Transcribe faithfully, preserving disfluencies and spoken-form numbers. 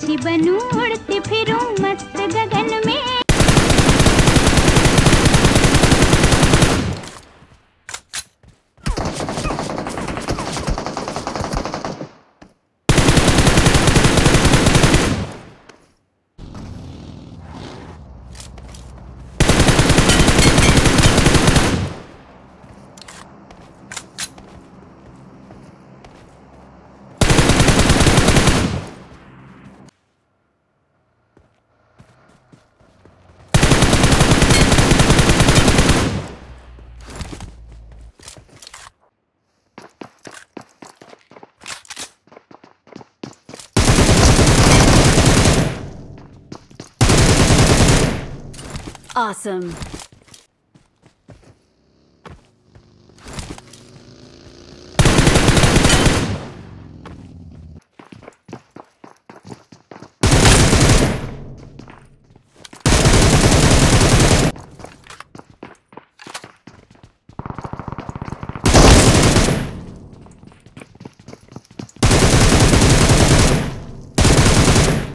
पंछी बनूं उड़ती फिरूं मस्त गगन में। Awesome.